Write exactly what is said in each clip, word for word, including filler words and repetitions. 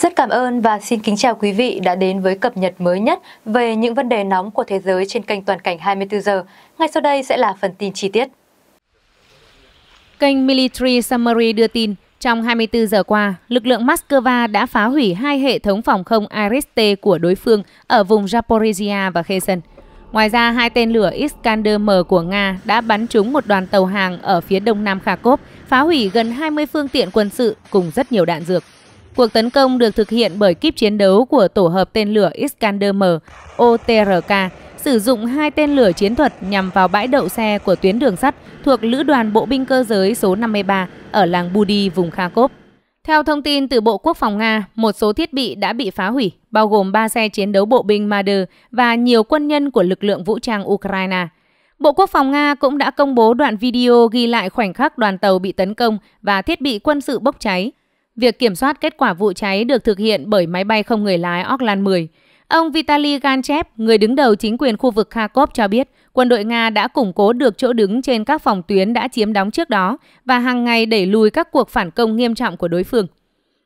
Rất cảm ơn và xin kính chào quý vị đã đến với cập nhật mới nhất về những vấn đề nóng của thế giới trên kênh Toàn cảnh hai mươi tư giờ. Ngay sau đây sẽ là phần tin chi tiết. Kênh Military Summary đưa tin, trong hai mươi tư giờ qua, lực lượng Moscow đã phá hủy hai hệ thống phòng không I R I S T của đối phương ở vùng Zaporizhia và Kherson. Ngoài ra, hai tên lửa Iskander M của Nga đã bắn trúng một đoàn tàu hàng ở phía đông nam Kharkov, phá hủy gần hai mươi phương tiện quân sự cùng rất nhiều đạn dược. Cuộc tấn công được thực hiện bởi kíp chiến đấu của tổ hợp tên lửa Iskander M O T R K, sử dụng hai tên lửa chiến thuật nhằm vào bãi đậu xe của tuyến đường sắt thuộc Lữ đoàn Bộ binh cơ giới số năm mươi ba ở làng Budi, vùng Kharkov. Theo thông tin từ Bộ Quốc phòng Nga, một số thiết bị đã bị phá hủy, bao gồm ba xe chiến đấu bộ binh Marder và nhiều quân nhân của lực lượng vũ trang Ukraine. Bộ Quốc phòng Nga cũng đã công bố đoạn video ghi lại khoảnh khắc đoàn tàu bị tấn công và thiết bị quân sự bốc cháy. Việc kiểm soát kết quả vụ cháy được thực hiện bởi máy bay không người lái Orlan mười. Ông Vitali Ganchev, người đứng đầu chính quyền khu vực Kharkov cho biết, quân đội Nga đã củng cố được chỗ đứng trên các phòng tuyến đã chiếm đóng trước đó và hàng ngày đẩy lùi các cuộc phản công nghiêm trọng của đối phương.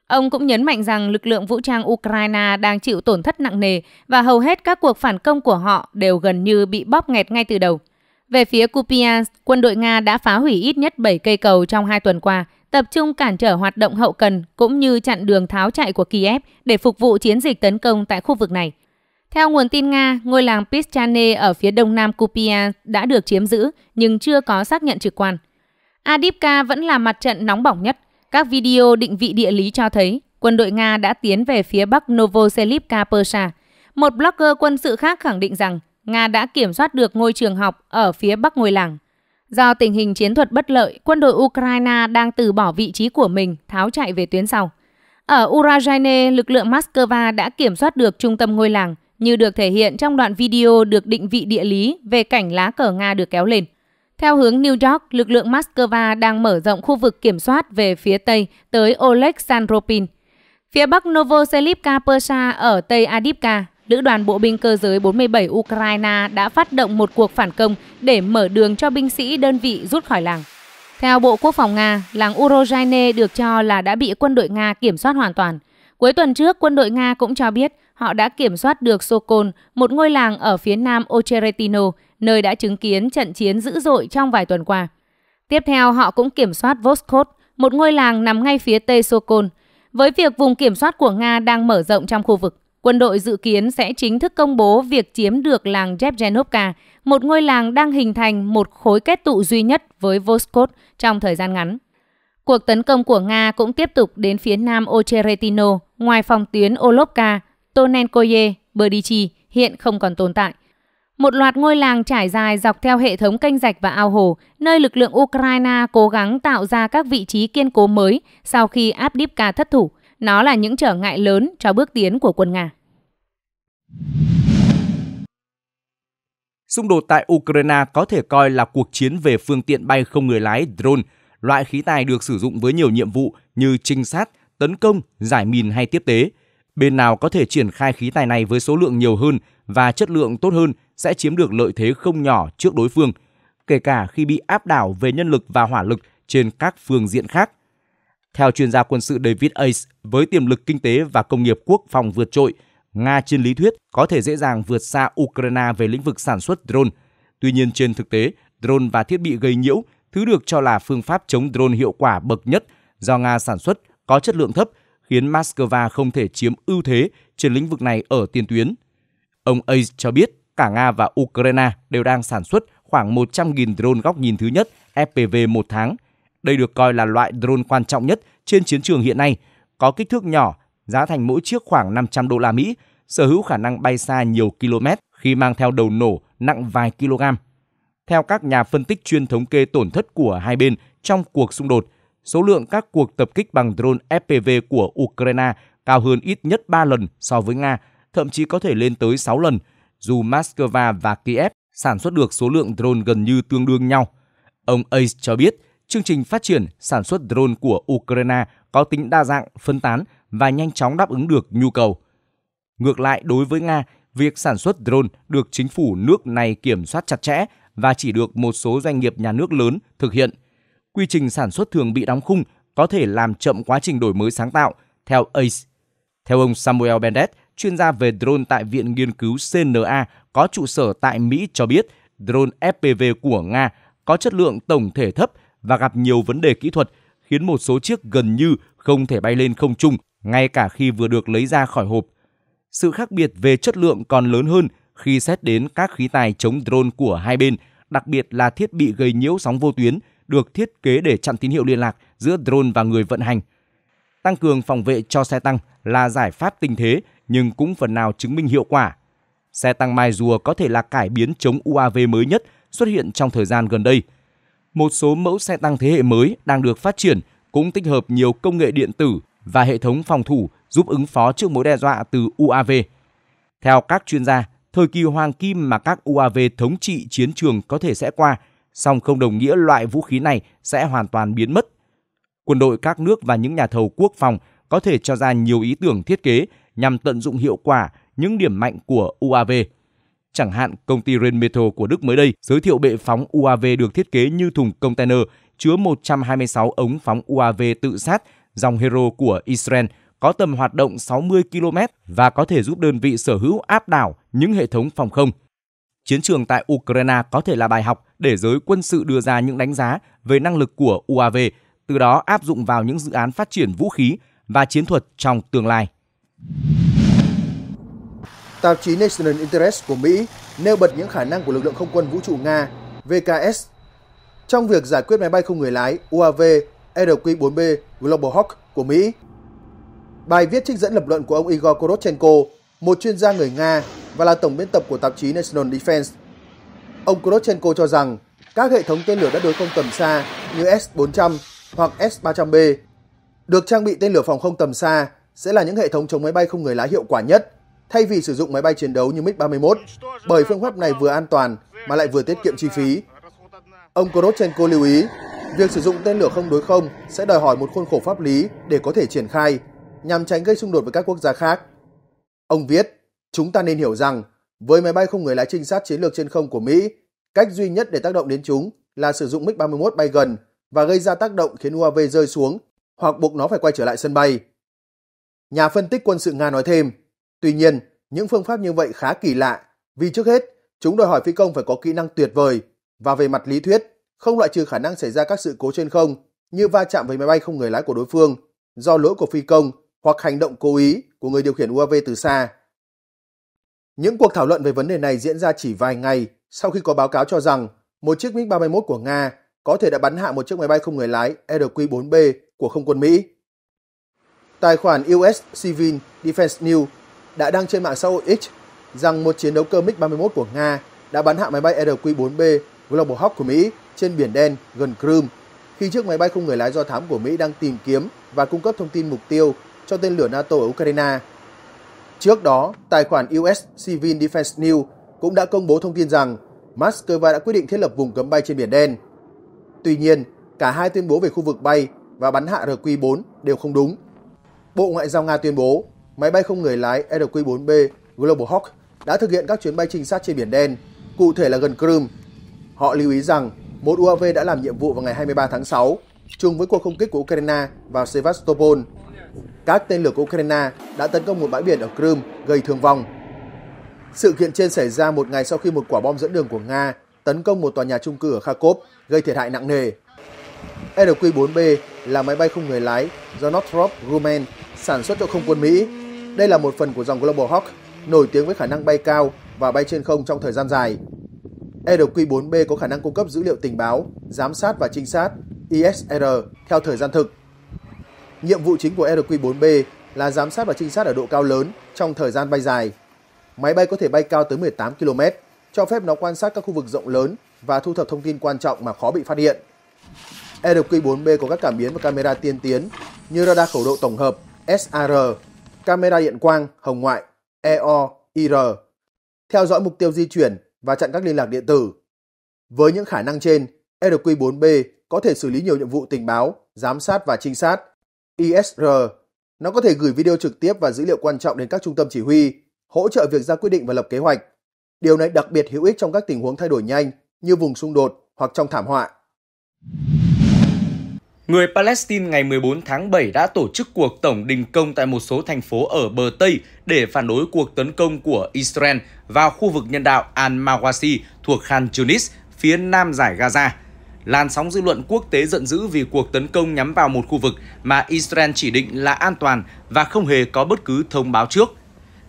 Ông cũng nhấn mạnh rằng lực lượng vũ trang Ukraine đang chịu tổn thất nặng nề và hầu hết các cuộc phản công của họ đều gần như bị bóp nghẹt ngay từ đầu. Về phía Kupiansk, quân đội Nga đã phá hủy ít nhất bảy cây cầu trong hai tuần qua, tập trung cản trở hoạt động hậu cần cũng như chặn đường tháo chạy của Kiev để phục vụ chiến dịch tấn công tại khu vực này. Theo nguồn tin Nga, ngôi làng Pyschane ở phía đông nam Kupiansk đã được chiếm giữ nhưng chưa có xác nhận trực quan. Avdiivka vẫn là mặt trận nóng bỏng nhất. Các video định vị địa lý cho thấy quân đội Nga đã tiến về phía bắc Novoselivka Persha. Một blogger quân sự khác khẳng định rằng Nga đã kiểm soát được ngôi trường học ở phía bắc ngôi làng. Do tình hình chiến thuật bất lợi, quân đội Ukraine đang từ bỏ vị trí của mình, tháo chạy về tuyến sau. Ở Urozhaine, lực lượng Moscow đã kiểm soát được trung tâm ngôi làng, như được thể hiện trong đoạn video được định vị địa lý về cảnh lá cờ Nga được kéo lên. Theo hướng New York, lực lượng Moscow đang mở rộng khu vực kiểm soát về phía tây tới Oleksandrivka. Phía bắc Novoselivka Persha ở tây Avdiivka, Lữ đoàn Bộ binh cơ giới bốn mươi bảy Ukraine đã phát động một cuộc phản công để mở đường cho binh sĩ đơn vị rút khỏi làng. Theo Bộ Quốc phòng Nga, làng Urozhaine được cho là đã bị quân đội Nga kiểm soát hoàn toàn. Cuối tuần trước, quân đội Nga cũng cho biết họ đã kiểm soát được Sokol, một ngôi làng ở phía nam Ocheretino, nơi đã chứng kiến trận chiến dữ dội trong vài tuần qua. Tiếp theo, họ cũng kiểm soát Voskod, một ngôi làng nằm ngay phía tây Sokol. Với việc vùng kiểm soát của Nga đang mở rộng trong khu vực, quân đội dự kiến sẽ chính thức công bố việc chiếm được làng Zheleznovka, một ngôi làng đang hình thành một khối kết tụ duy nhất với Voskod trong thời gian ngắn. Cuộc tấn công của Nga cũng tiếp tục đến phía nam Ocheretino, ngoài phòng tuyến Olopka, Tonenkoye, Berdichi hiện không còn tồn tại. Một loạt ngôi làng trải dài dọc theo hệ thống kênh rạch và ao hồ, nơi lực lượng Ukraine cố gắng tạo ra các vị trí kiên cố mới sau khi Avdiivka thất thủ. Nó là những trở ngại lớn cho bước tiến của quân Nga. Xung đột tại Ukraine có thể coi là cuộc chiến về phương tiện bay không người lái drone, loại khí tài được sử dụng với nhiều nhiệm vụ như trinh sát, tấn công, giải mìn hay tiếp tế. Bên nào có thể triển khai khí tài này với số lượng nhiều hơn và chất lượng tốt hơn sẽ chiếm được lợi thế không nhỏ trước đối phương, kể cả khi bị áp đảo về nhân lực và hỏa lực trên các phương diện khác. Theo chuyên gia quân sự David Ace, với tiềm lực kinh tế và công nghiệp quốc phòng vượt trội, Nga trên lý thuyết có thể dễ dàng vượt xa Ukraine về lĩnh vực sản xuất drone. Tuy nhiên trên thực tế, drone và thiết bị gây nhiễu, thứ được cho là phương pháp chống drone hiệu quả bậc nhất do Nga sản xuất, có chất lượng thấp, khiến Moscow không thể chiếm ưu thế trên lĩnh vực này ở tiền tuyến. Ông Ace cho biết cả Nga và Ukraine đều đang sản xuất khoảng một trăm nghìn drone góc nhìn thứ nhất F P V một tháng. Đây được coi là loại drone quan trọng nhất trên chiến trường hiện nay, có kích thước nhỏ, giá thành mỗi chiếc khoảng năm trăm đô la Mỹ, sở hữu khả năng bay xa nhiều km khi mang theo đầu nổ nặng vài kg. Theo các nhà phân tích chuyên thống kê tổn thất của hai bên trong cuộc xung đột, số lượng các cuộc tập kích bằng drone F P V của Ukraine cao hơn ít nhất ba lần so với Nga, thậm chí có thể lên tới sáu lần, dù Moscow và Kiev sản xuất được số lượng drone gần như tương đương nhau. Ông Ace cho biết, chương trình phát triển, sản xuất drone của Ukraine có tính đa dạng, phân tán và nhanh chóng đáp ứng được nhu cầu. Ngược lại, đối với Nga, việc sản xuất drone được chính phủ nước này kiểm soát chặt chẽ và chỉ được một số doanh nghiệp nhà nước lớn thực hiện. Quy trình sản xuất thường bị đóng khung, có thể làm chậm quá trình đổi mới sáng tạo, theo Ace. Theo ông Samuel Bennett, chuyên gia về drone tại Viện Nghiên cứu xê en a có trụ sở tại Mỹ cho biết, drone ép pê vê của Nga có chất lượng tổng thể thấp và gặp nhiều vấn đề kỹ thuật, khiến một số chiếc gần như không thể bay lên không trung ngay cả khi vừa được lấy ra khỏi hộp. Sự khác biệt về chất lượng còn lớn hơn khi xét đến các khí tài chống drone của hai bên, đặc biệt là thiết bị gây nhiễu sóng vô tuyến được thiết kế để chặn tín hiệu liên lạc giữa drone và người vận hành. Tăng cường phòng vệ cho xe tăng là giải pháp tình thế nhưng cũng phần nào chứng minh hiệu quả. Xe tăng mai rùa có thể là cải biến chống u a vê mới nhất xuất hiện trong thời gian gần đây. Một số mẫu xe tăng thế hệ mới đang được phát triển cũng tích hợp nhiều công nghệ điện tử và hệ thống phòng thủ giúp ứng phó trước mối đe dọa từ u a vê. Theo các chuyên gia, thời kỳ hoàng kim mà các u a vê thống trị chiến trường có thể sẽ qua, song không đồng nghĩa loại vũ khí này sẽ hoàn toàn biến mất. Quân đội các nước và những nhà thầu quốc phòng có thể cho ra nhiều ý tưởng thiết kế nhằm tận dụng hiệu quả những điểm mạnh của u a vê. Chẳng hạn, công ty Rheinmetall của Đức mới đây giới thiệu bệ phóng u a vê được thiết kế như thùng container chứa một trăm hai mươi sáu ống phóng u a vê tự sát dòng Hero của Israel, có tầm hoạt động sáu mươi ki lô mét và có thể giúp đơn vị sở hữu áp đảo những hệ thống phòng không. Chiến trường tại Ukraine có thể là bài học để giới quân sự đưa ra những đánh giá về năng lực của u a vê, từ đó áp dụng vào những dự án phát triển vũ khí và chiến thuật trong tương lai. Tạp chí National Interest của Mỹ nêu bật những khả năng của lực lượng không quân vũ trụ Nga vê ca ét trong việc giải quyết máy bay không người lái u a vê R Q bốn B Global Hawk của Mỹ. Bài viết trích dẫn lập luận của ông Igor Korotchenko, một chuyên gia người Nga và là tổng biên tập của tạp chí National Defense. Ông Korotchenko cho rằng các hệ thống tên lửa đất đối không tầm xa như S bốn trăm hoặc S ba trăm B được trang bị tên lửa phòng không tầm xa sẽ là những hệ thống chống máy bay không người lái hiệu quả nhất, thay vì sử dụng máy bay chiến đấu như MiG ba mươi mốt, bởi phương pháp này vừa an toàn mà lại vừa tiết kiệm chi phí. Ông Korotchenko lưu ý, việc sử dụng tên lửa không đối không sẽ đòi hỏi một khuôn khổ pháp lý để có thể triển khai, nhằm tránh gây xung đột với các quốc gia khác. Ông viết, chúng ta nên hiểu rằng, với máy bay không người lái trinh sát chiến lược trên không của Mỹ, cách duy nhất để tác động đến chúng là sử dụng MiG ba mươi mốt bay gần và gây ra tác động khiến u a vê rơi xuống hoặc buộc nó phải quay trở lại sân bay. Nhà phân tích quân sự Nga nói thêm, tuy nhiên, những phương pháp như vậy khá kỳ lạ vì trước hết, chúng đòi hỏi phi công phải có kỹ năng tuyệt vời và về mặt lý thuyết, không loại trừ khả năng xảy ra các sự cố trên không như va chạm với máy bay không người lái của đối phương do lỗi của phi công hoặc hành động cố ý của người điều khiển u a vê từ xa. Những cuộc thảo luận về vấn đề này diễn ra chỉ vài ngày sau khi có báo cáo cho rằng một chiếc MiG ba mươi mốt của Nga có thể đã bắn hạ một chiếc máy bay không người lái R Q bốn B của không quân Mỹ. Tài khoản u ét Civil Defense News đã đăng trên mạng xã hội X rằng một chiến đấu cơ MiG ba mươi mốt của Nga đã bắn hạ máy bay R Q bốn B Global Hawk của Mỹ trên Biển Đen gần Crimea, khi chiếc máy bay không người lái do thám của Mỹ đang tìm kiếm và cung cấp thông tin mục tiêu cho tên lửa NATO ở Ukraine. Trước đó, tài khoản u ét Civil Defense News cũng đã công bố thông tin rằng Moscow đã quyết định thiết lập vùng cấm bay trên Biển Đen. Tuy nhiên, cả hai tuyên bố về khu vực bay và bắn hạ R Q bốn đều không đúng. Bộ Ngoại giao Nga tuyên bố máy bay không người lái R Q bốn B Global Hawk đã thực hiện các chuyến bay trinh sát trên Biển Đen, cụ thể là gần Crimea. Họ lưu ý rằng một u a vê đã làm nhiệm vụ vào ngày hai mươi ba tháng sáu, chung với cuộc không kích của Ukraine vào Sevastopol. Các tên lửa của Ukraine đã tấn công một bãi biển ở Crimea gây thương vong. Sự kiện trên xảy ra một ngày sau khi một quả bom dẫn đường của Nga tấn công một tòa nhà chung cư ở Kharkov gây thiệt hại nặng nề. R Q bốn B là máy bay không người lái do Northrop Grumman sản xuất cho không quân Mỹ. Đây là một phần của dòng Global Hawk, nổi tiếng với khả năng bay cao và bay trên không trong thời gian dài. R Q bốn B có khả năng cung cấp dữ liệu tình báo, giám sát và trinh sát I S R theo thời gian thực. Nhiệm vụ chính của R Q bốn B là giám sát và trinh sát ở độ cao lớn trong thời gian bay dài. Máy bay có thể bay cao tới mười tám ki lô mét, cho phép nó quan sát các khu vực rộng lớn và thu thập thông tin quan trọng mà khó bị phát hiện. R Q bốn B có các cảm biến và camera tiên tiến như radar khẩu độ tổng hợp S A R, camera điện quang, hồng ngoại E O I R, theo dõi mục tiêu di chuyển và chặn các liên lạc điện tử. Với những khả năng trên, R Q bốn B có thể xử lý nhiều nhiệm vụ tình báo, giám sát và trinh sát I S R. Nó có thể gửi video trực tiếp và dữ liệu quan trọng đến các trung tâm chỉ huy, hỗ trợ việc ra quyết định và lập kế hoạch. Điều này đặc biệt hữu ích trong các tình huống thay đổi nhanh như vùng xung đột hoặc trong thảm họa. người Palestine ngày mười bốn tháng bảy đã tổ chức cuộc tổng đình công tại một số thành phố ở bờ Tây để phản đối cuộc tấn công của Israel vào khu vực nhân đạo Al-Mawasi thuộc Khan Yunis, phía nam giải Gaza. Làn sóng dư luận quốc tế giận dữ vì cuộc tấn công nhắm vào một khu vực mà Israel chỉ định là an toàn và không hề có bất cứ thông báo trước.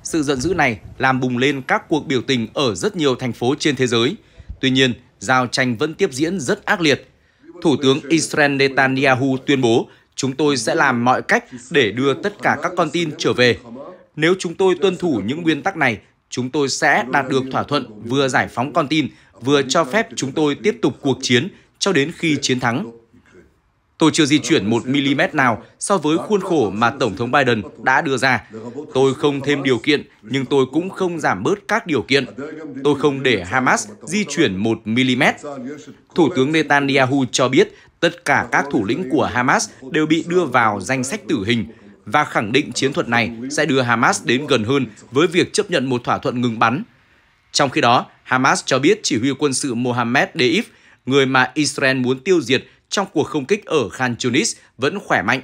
Sự giận dữ này làm bùng lên các cuộc biểu tình ở rất nhiều thành phố trên thế giới. Tuy nhiên, giao tranh vẫn tiếp diễn rất ác liệt. Thủ tướng Israel Netanyahu tuyên bố, chúng tôi sẽ làm mọi cách để đưa tất cả các con tin trở về. Nếu chúng tôi tuân thủ những nguyên tắc này, chúng tôi sẽ đạt được thỏa thuận vừa giải phóng con tin, vừa cho phép chúng tôi tiếp tục cuộc chiến cho đến khi chiến thắng. Tôi chưa di chuyển một mi-li-mét nào so với khuôn khổ mà Tổng thống Biden đã đưa ra. Tôi không thêm điều kiện, nhưng tôi cũng không giảm bớt các điều kiện. Tôi không để Hamas di chuyển một mi-li-mét. Thủ tướng Netanyahu cho biết tất cả các thủ lĩnh của Hamas đều bị đưa vào danh sách tử hình và khẳng định chiến thuật này sẽ đưa Hamas đến gần hơn với việc chấp nhận một thỏa thuận ngừng bắn. Trong khi đó, Hamas cho biết chỉ huy quân sự Mohammed Deif, người mà Israel muốn tiêu diệt trong cuộc không kích ở Khan Yunis, vẫn khỏe mạnh.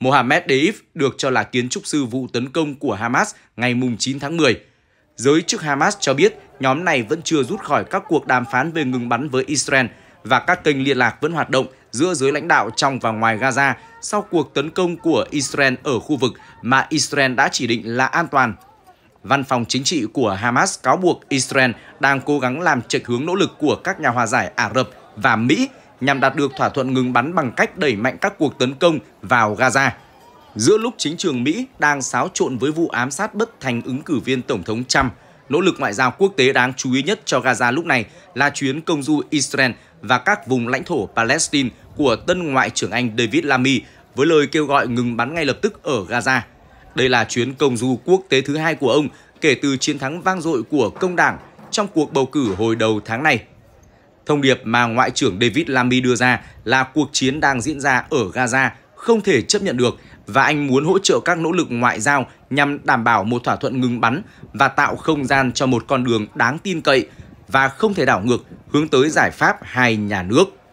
Mohammed Deif được cho là kiến trúc sư vụ tấn công của Hamas ngày chín tháng mười. Giới chức Hamas cho biết nhóm này vẫn chưa rút khỏi các cuộc đàm phán về ngừng bắn với Israel và các kênh liên lạc vẫn hoạt động giữa giới lãnh đạo trong và ngoài Gaza sau cuộc tấn công của Israel ở khu vực mà Israel đã chỉ định là an toàn. Văn phòng chính trị của Hamas cáo buộc Israel đang cố gắng làm chệch hướng nỗ lực của các nhà hòa giải Ả Rập và Mỹ nhằm đạt được thỏa thuận ngừng bắn bằng cách đẩy mạnh các cuộc tấn công vào Gaza. Giữa lúc chính trường Mỹ đang xáo trộn với vụ ám sát bất thành ứng cử viên Tổng thống Trump, nỗ lực ngoại giao quốc tế đáng chú ý nhất cho Gaza lúc này là chuyến công du Israel và các vùng lãnh thổ Palestine của tân Ngoại trưởng Anh David Lammy với lời kêu gọi ngừng bắn ngay lập tức ở Gaza. Đây là chuyến công du quốc tế thứ hai của ông kể từ chiến thắng vang dội của Công đảng trong cuộc bầu cử hồi đầu tháng này. Thông điệp mà Ngoại trưởng David Lammy đưa ra là cuộc chiến đang diễn ra ở Gaza không thể chấp nhận được và anh muốn hỗ trợ các nỗ lực ngoại giao nhằm đảm bảo một thỏa thuận ngừng bắn và tạo không gian cho một con đường đáng tin cậy và không thể đảo ngược hướng tới giải pháp hai nhà nước.